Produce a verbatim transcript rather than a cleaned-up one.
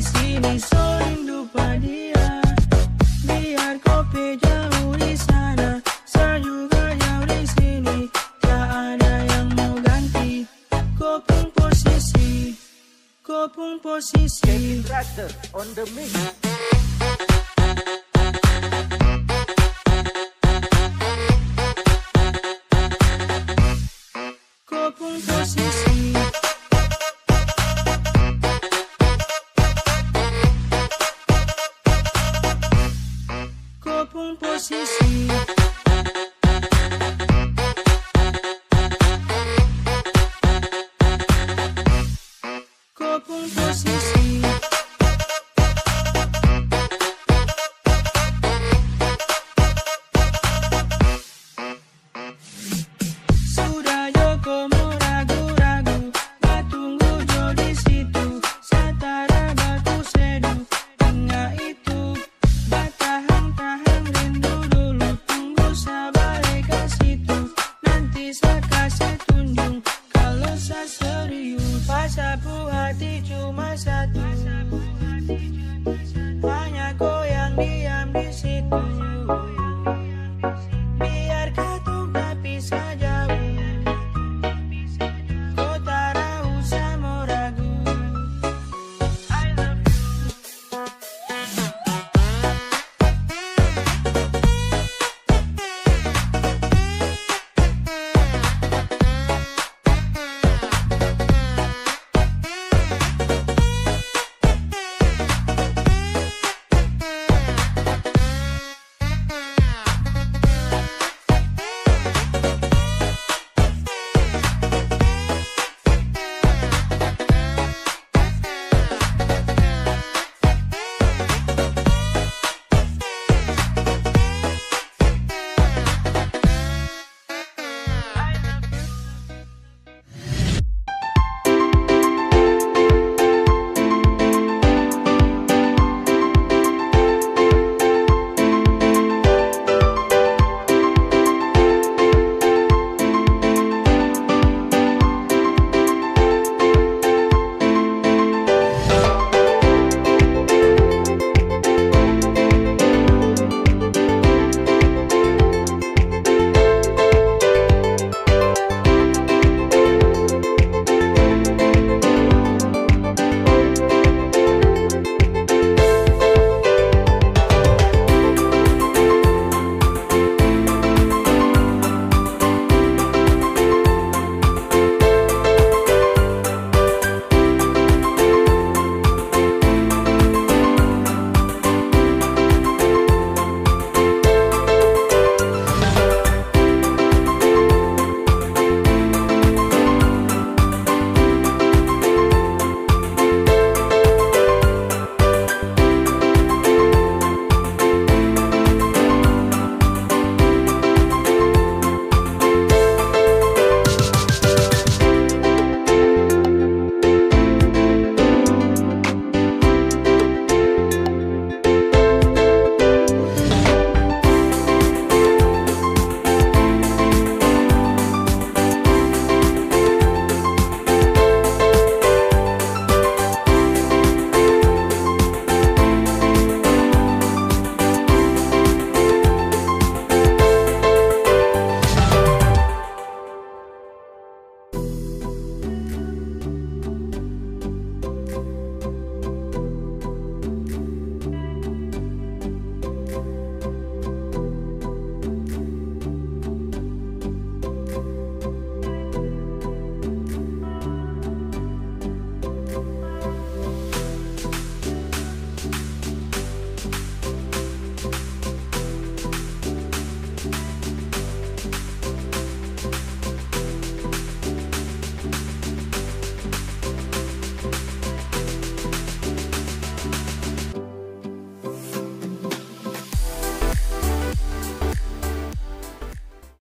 di sini serindu padia, biar kopi jauh di sana, saya juga jauh di sini, tak ada yang mau ganti. Kau pun posisi, kau pun posisi. Kevin Tractor on the mix. Kau pun posisi. Posisi.